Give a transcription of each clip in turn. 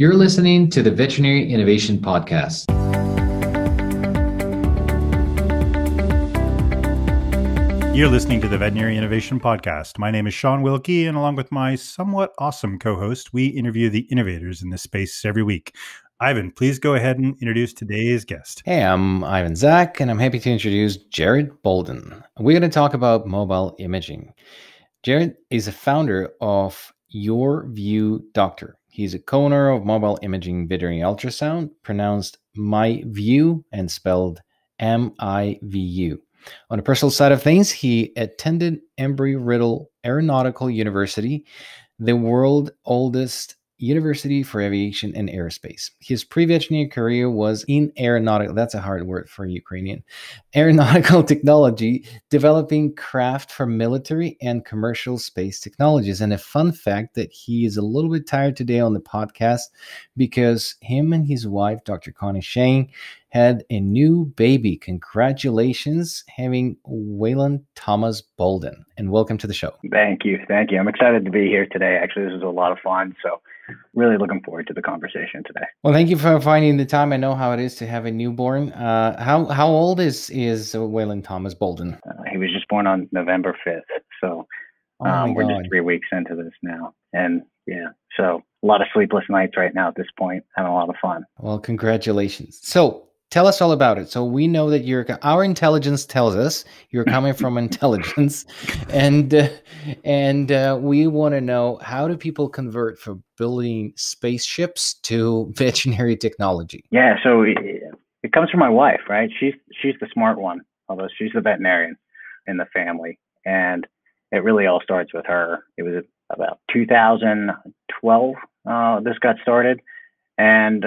You're listening to the Veterinary Innovation Podcast. You're listening to the Veterinary Innovation Podcast. My name is Sean Wilkie, and along with my somewhat awesome co-host, we interview the innovators in this space every week. Ivan, please go ahead and introduce today's guest. Hey, I'm Ivan Zach, and I'm happy to introduce Jarrett Bolden. We're going to talk about mobile imaging. Jarrett is a founder of YourViewDr. He's a co-owner of mobile imaging veterinary ultrasound, pronounced MIVU and spelled M-I-V-U. On the personal side of things, he attended Embry-Riddle Aeronautical University, the world's oldest university for aviation and aerospace. His pre-veterinary career was in aeronautical, that's a hard word for Ukrainian, aeronautical technology, developing craft for military and commercial space technologies. And a fun fact that he is a little bit tired today on the podcast because him and his wife, Dr. Connie Shane, had a new baby. Congratulations, having Waylon Thomas Bolden. And welcome to the show. Thank you. Thank you. I'm excited to be here today. Actually, this is a lot of fun. So really looking forward to the conversation today. Well, thank you for finding the time. I know how it is to have a newborn. How old is Waylon Thomas Bolden? He was just born on November 5th. So we're just 3 weeks into this now. And yeah, so a lot of sleepless nights right now at this point and a lot of fun. Well, congratulations. So tell us all about it. So we know that our intelligence tells us you're coming from intelligence, and we want to know, how do people convert from building spaceships to veterinary technology? Yeah, so it comes from my wife, right? She's the smart one, although she's the veterinarian in the family, and it really all starts with her. It was about 2012 this got started. And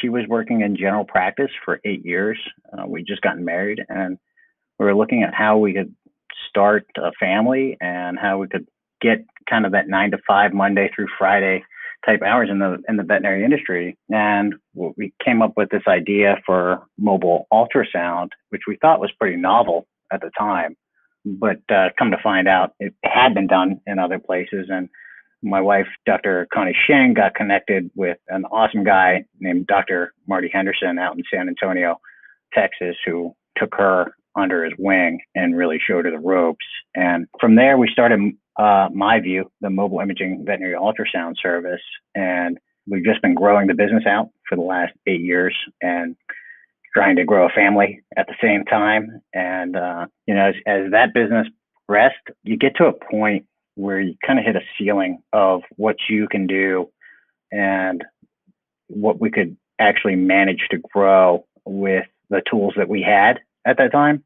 she was working in general practice for 8 years. We just gotten married, and we were looking at how we could start a family and how we could get kind of that 9 to 5 Monday through Friday type hours in the veterinary industry. And we came up with this idea for mobile ultrasound, which we thought was pretty novel at the time, but come to find out it had been done in other places. And my wife, Dr. Connie Shane, got connected with an awesome guy named Dr. Marty Henderson out in San Antonio, Texas, who took her under his wing and really showed her the ropes. And from there, we started MIVU, the Mobile Imaging Veterinary Ultrasound Service. And we've just been growing the business out for the last 8 years and trying to grow a family at the same time. And, you know, as that business progressed, you get to a point where you kind of hit a ceiling of what you can do and what we could actually manage to grow with the tools that we had at that time,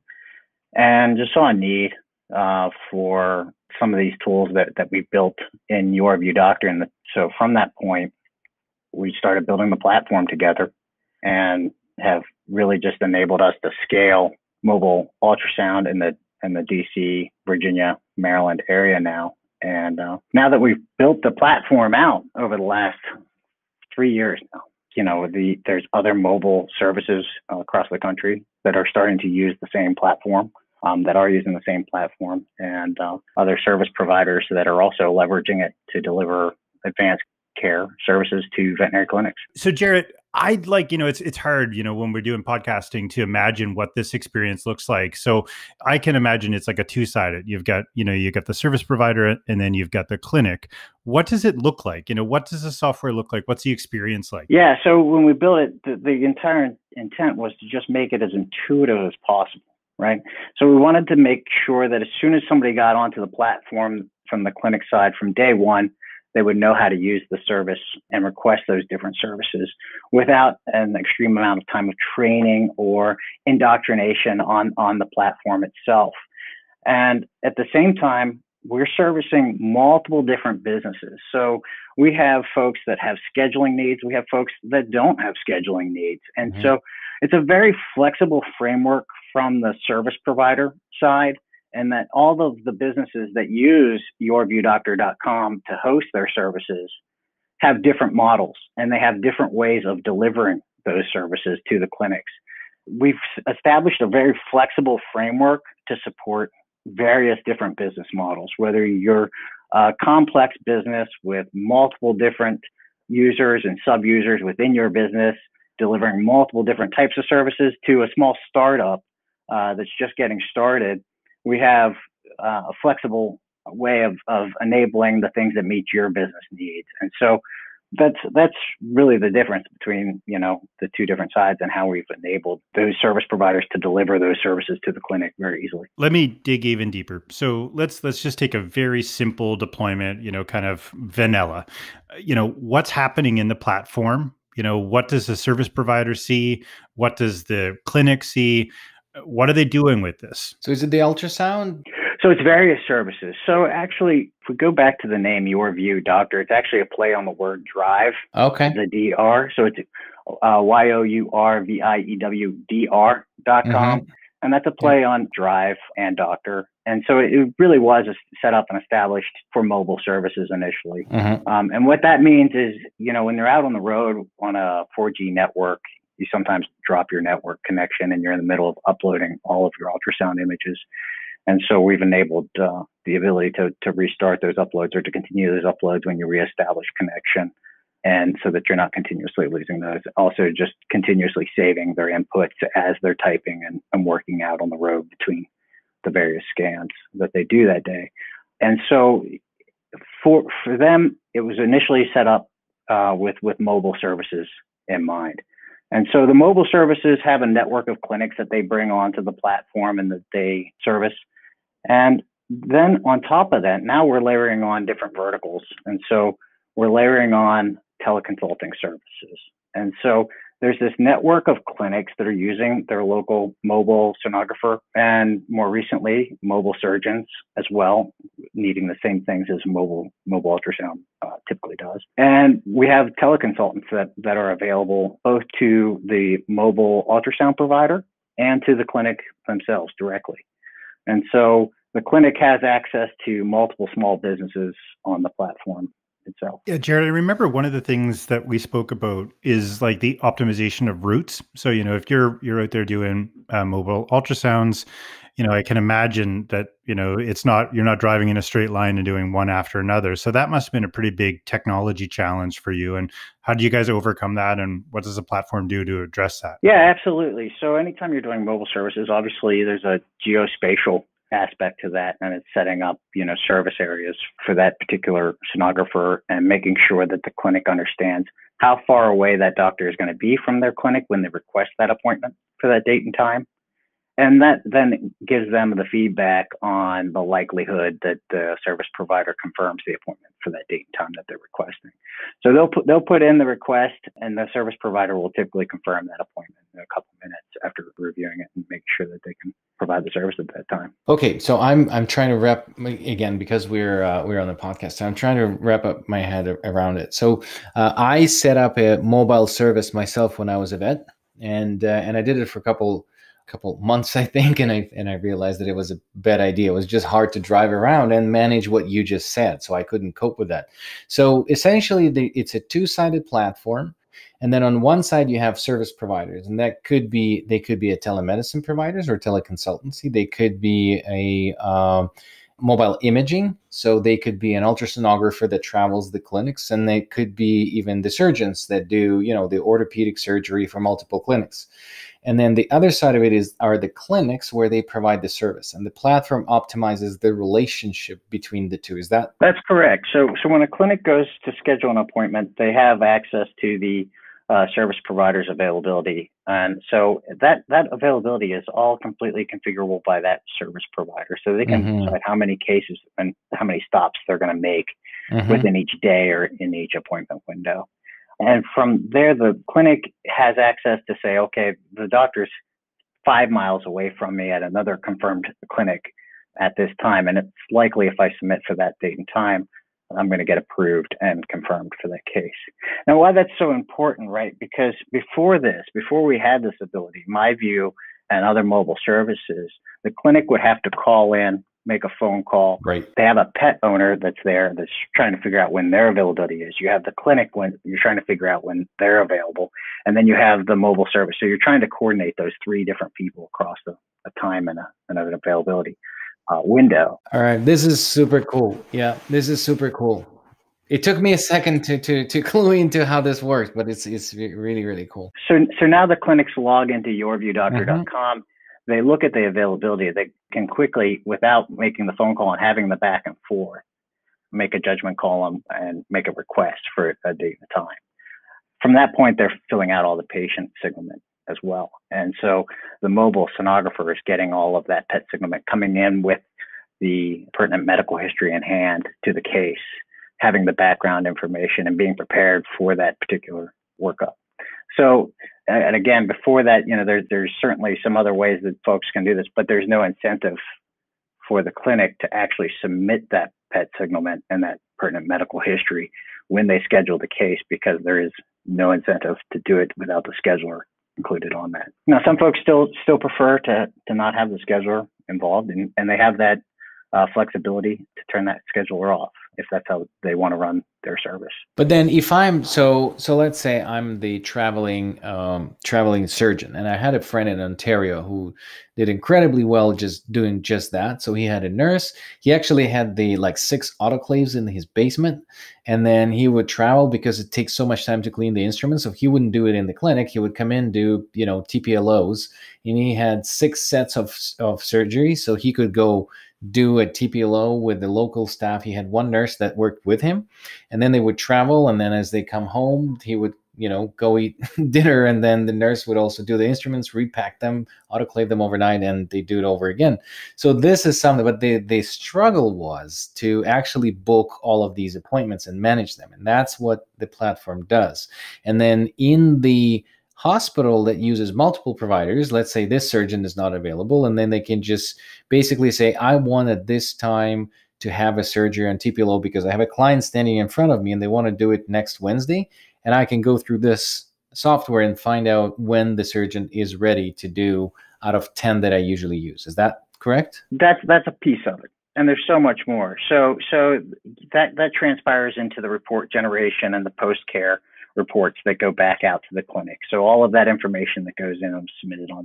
and just saw a need for some of these tools that we built in YourViewDr. And so from that point, we started building the platform together and have really just enabled us to scale mobile ultrasound in the DC, Virginia, Maryland area now. And now that we've built the platform out over the last 3 years now, you know, there's other mobile services across the country that are starting to use the same platform, and other service providers that are also leveraging it to deliver advanced care services to veterinary clinics. So Jarrett, I'd like, you know, it's hard, you know, when we're doing podcasting to imagine what this experience looks like. So I can imagine it's like a two-sided. You've got the service provider and then you've got the clinic. What does it look like? You know, what does the software look like? What's the experience like? Yeah. So when we built it, the entire intent was to just make it as intuitive as possible, right? So we wanted to make sure that as soon as somebody got onto the platform from the clinic side from day one, they would know how to use the service and request those different services without an extreme amount of time of training or indoctrination on the platform itself. And at the same time, we're servicing multiple different businesses. So we have folks that have scheduling needs. We have folks that don't have scheduling needs. And so it's a very flexible framework from the service provider side, and that all of the businesses that use yourviewdr.com to host their services have different models, and they have different ways of delivering those services to the clinics. We've established a very flexible framework to support various different business models, whether you're a complex business with multiple different users and sub-users within your business, delivering multiple different types of services to a small startup that's just getting started, we have a flexible way of enabling the things that meet your business needs. And so that's really the difference between, you know, the two different sides and how we've enabled those service providers to deliver those services to the clinic very easily. Let me dig even deeper. So let's just take a very simple deployment, you know, kind of vanilla. You know, what's happening in the platform? You know, what does the service provider see? What does the clinic see? What are they doing with this? So is it the ultrasound? So it's various services. So actually, if we go back to the name YourViewDr, it's actually a play on the word drive. Okay. The DR. So it's yourviewdr.com. And that's a play on drive and doctor. And so it really was set up and established for mobile services initially. And what that means is, you know, when you're out on the road on a 4G network, you sometimes drop your network connection and you're in the middle of uploading all of your ultrasound images. And so we've enabled the ability to restart those uploads or to continue those uploads when you reestablish connection, and so that you're not continuously losing those. Also just continuously saving their inputs as they're typing and working out on the road between the various scans that they do that day. And so for them, it was initially set up with mobile services in mind. And so the mobile services have a network of clinics that they bring onto the platform and that they service. And then on top of that, now we're layering on different verticals. And so we're layering on teleconsulting services. And so there's this network of clinics that are using their local mobile sonographer and more recently mobile surgeons as well, needing the same things as mobile ultrasound typically does. And we have teleconsultants that are available both to the mobile ultrasound provider and to the clinic themselves directly. And so the clinic has access to multiple small businesses on the platform itself. Yeah, Jarrett, I remember one of the things that we spoke about is like the optimization of routes. So, you know, if you're out there doing mobile ultrasounds, you know, I can imagine that, you know, you're not driving in a straight line and doing one after another. So that must have been a pretty big technology challenge for you. And how do you guys overcome that? And what does the platform do to address that? Yeah, absolutely. So anytime you're doing mobile services, obviously there's a geospatial aspect to that, and it's setting up, you know, service areas for that particular sonographer and making sure that the clinic understands how far away that doctor is going to be from their clinic when they request that appointment for that date and time. And that then gives them the feedback on the likelihood that the service provider confirms the appointment for that date and time that they're requesting. So they'll put in the request, and the service provider will typically confirm that appointment in a couple minutes after reviewing it and make sure that they can provide the service at that time. Okay, so I'm trying to wrap again, because we're on the podcast. So I'm trying to wrap up my head around it. So I set up a mobile service myself when I was a vet, and I did it for a couple months, I think, and I realized that it was a bad idea. It was just hard to drive around and manage what you just said, so I couldn't cope with that. So essentially, it's a two-sided platform, and then on one side you have service providers, and that could be a telemedicine providers or teleconsultancy. They could be a mobile imaging, so they could be an ultrasonographer that travels the clinics, and they could be even the surgeons that do, you know, the orthopedic surgery for multiple clinics. And then the other side of it are the clinics where they provide the service, and the platform optimizes the relationship between the two. Is that? That's correct. So when a clinic goes to schedule an appointment, they have access to the service provider's availability. And so that availability is all completely configurable by that service provider. So they can decide how many cases and how many stops they're going to make within each day or in each appointment window. And from there, the clinic has access to say, okay, the doctor's 5 miles away from me at another confirmed clinic at this time, and it's likely if I submit for that date and time, I'm going to get approved and confirmed for that case. Now, why that's so important, right? Because before we had this ability, MIVU and other mobile services, the clinic would have to call in, make a phone call. Right. They have a pet owner that's there that's trying to figure out when their availability is. You have the clinic when you're trying to figure out when they're available. And then you have the mobile service. So you're trying to coordinate those three different people across a time and an availability window. All right. This is super cool. Yeah, this is super cool. It took me a second to clue into how this works, but it's really, really cool. So now the clinics log into yourviewdr.com. Mm-hmm. They look at the availability. They can quickly, without making the phone call and having the back and forth, make a judgment call and make a request for a date and a time. From that point, they're filling out all the patient signalment as well. And so the mobile sonographer is getting all of that PET signalment coming in with the pertinent medical history in hand to the case, having the background information and being prepared for that particular workup. So, and again, before that, you know, there's certainly some other ways that folks can do this, but there's no incentive for the clinic to actually submit that PET signalment and that pertinent medical history when they schedule the case, because there is no incentive to do it without the scheduler included on that. Now, some folks still prefer to not have the scheduler involved, and they have that flexibility to turn that scheduler off if that's how they want to run their service. But then if I'm, so let's say I'm the traveling surgeon, and I had a friend in Ontario who did incredibly well just doing just that. So he had a nurse, he actually had the like 6 autoclaves in his basement, and then he would travel because it takes so much time to clean the instruments. So he wouldn't do it in the clinic. He would come in, do, you know, TPLOs, and he had 6 sets of surgery. So he could go do a TPLO with the local staff. He had one nurse that worked with him, and then they would travel. And then as they come home, he would, you know, go eat dinner. And then the nurse would also do the instruments, repack them, autoclave them overnight, and they do it over again. So this is something, but the struggle was to actually book all of these appointments and manage them. And that's what the platform does. And then in the hospital that uses multiple providers, let's say this surgeon is not available, and then they can just basically say, I want at this time to have a surgery on TPLO because I have a client standing in front of me and they want to do it next Wednesday, and I can go through this software and find out when the surgeon is ready to do out of 10 that I usually use. Is that correct? That's a piece of it, and there's so much more. So that transpires into the report generation and the post-care reports that go back out to the clinic. So all of that information that goes in and submitted on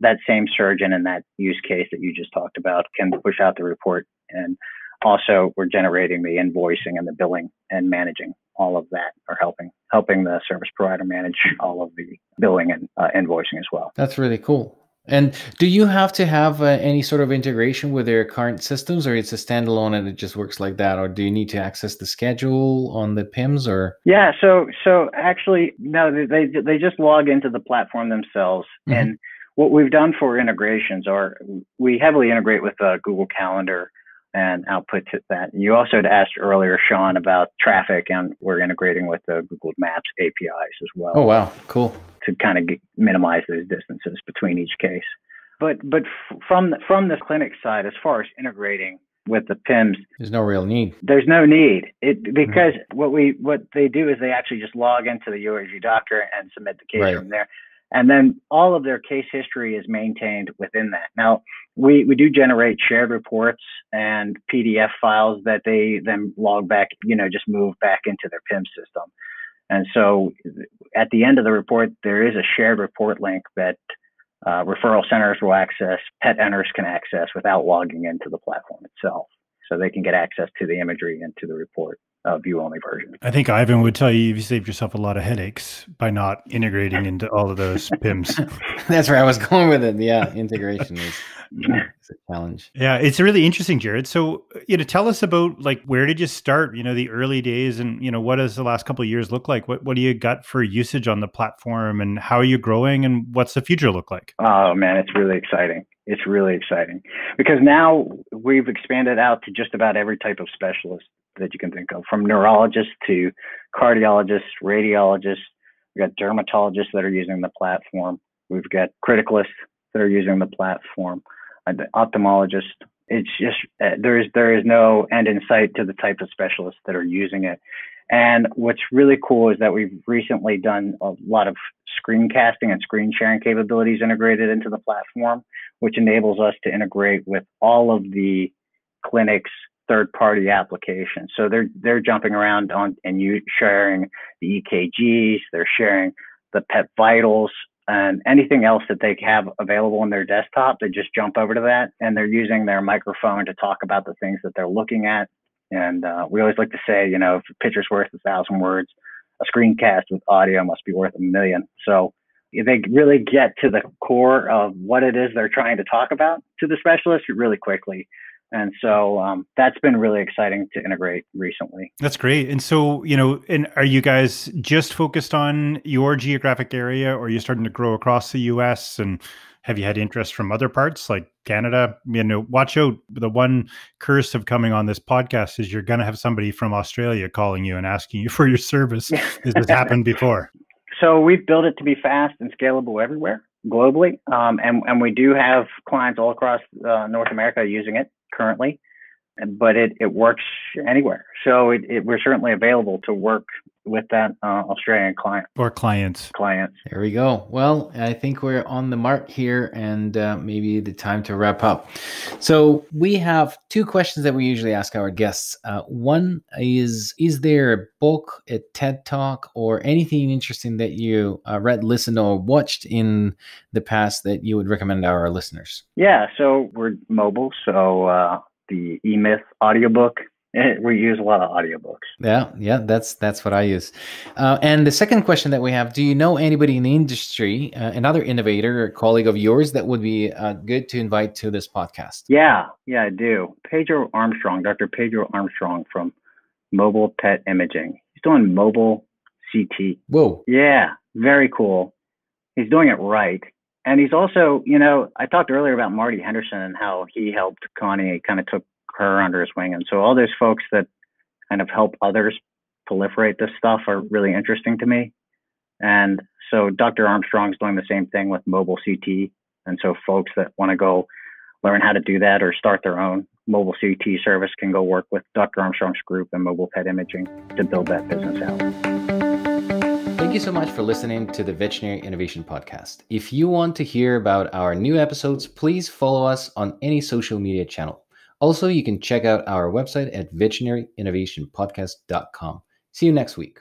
that same surgeon in that use case that you just talked about can push out the report. And also we're generating the invoicing and the billing and managing all of that, or helping the service provider manage all of the billing and invoicing as well. That's really cool. And do you have to have any sort of integration with their current systems, or it's a standalone and it just works like that? Or do you need to access the schedule on the PIMS, or? Yeah. So actually, no, they just log into the platform themselves. Mm-hmm. And what we've done for integrations are we heavily integrate with Google Calendar and output to that. You also had asked earlier, Sean, about traffic, and we're integrating with the Google Maps APIs as well. Oh, wow. Cool. To kind of minimize those distances between each case. But from the clinic side, as far as integrating with the PIMS, there's no real need. There's no need. Because mm-hmm. what they do is they actually just log into the YourViewDr and submit the case from there. And then all of their case history is maintained within that. Now, we do generate shared reports and PDF files that they then log back, you know, just move back into their PIM system. And so at the end of the report, there is a shared report link that referral centers will access, pet owners can access without logging into the platform itself. So they can get access to the imagery and to the report. View-only version. I think Ivan would tell you you've saved yourself a lot of headaches by not integrating into all of those PIMs. That's where I was going with it. Yeah, integration is a challenge. Yeah, it's really interesting, Jarrett. So, you know, tell us about, like, where did you start? You know, the early days, and, you know, what does the last couple of years look like? What do you got for usage on the platform, and how are you growing, and what's the future look like? Oh man, it's really exciting. It's really exciting because now we've expanded out to just about every type of specialist that you can think of, from neurologists to cardiologists, radiologists. We've got dermatologists that are using the platform. We've got criticalists that are using the platform, the ophthalmologists. It's just, there is no end in sight to the type of specialists that are using it. And what's really cool is that we've recently done a lot of screencasting and screen sharing capabilities integrated into the platform, which enables us to integrate with all of the clinics' third-party applications. So they're jumping around on and sharing the EKGs, they're sharing the pet vitals, and anything else that they have available on their desktop. They just jump over to that, and they're using their microphone to talk about the things that they're looking at And we always like to say, you know, if a picture's worth 1,000 words, a screencast with audio must be worth 1,000,000. So they really get to the core of what it is they're trying to talk about to the specialist really quickly. And so that's been really exciting to integrate recently. That's great. And so, you know, and are you guys just focused on your geographic area, or are you starting to grow across the U.S.? And have you had interest from other parts like Canada? You know, watch out. The one curse of coming on this podcast is you're going to have somebody from Australia calling you and asking you for your service. This has happened before. So we've built it to be fast and scalable everywhere globally. And we do have clients all across North America using it currently, but it works anywhere. So we're certainly available to work with that Australian client. Or clients. Clients. There we go. Well, I think we're on the mark here, and maybe the time to wrap up. So we have two questions that we usually ask our guests. One is there a book, a TED Talk, or anything interesting that you read, listened, or watched in the past that you would recommend our listeners? Yeah, so we're mobile. So the E-Myth audiobook. We use a lot of audiobooks. Yeah, that's what I use. And the second question that we have, do you know anybody in the industry, another innovator or colleague of yours that would be good to invite to this podcast? Yeah, I do. Pedro Armstrong, Dr. Pedro Armstrong from Mobile Pet Imaging. He's doing mobile CT. Whoa. Yeah, very cool. He's doing it right. And he's also, you know, I talked earlier about Marty Henderson and how he helped Connie, kind of took her under his wing. And so all those folks that kind of help others proliferate this stuff are really interesting to me. And so Dr. Armstrong's doing the same thing with mobile CT. And so folks that want to go learn how to do that or start their own mobile CT service can go work with Dr. Armstrong's group and Mobile Pet Imaging to build that business out. Thank you so much for listening to the Veterinary Innovation Podcast. If you want to hear about our new episodes, please follow us on any social media channel. Also, you can check out our website at veterinaryiinnovationpodcast.com. See you next week.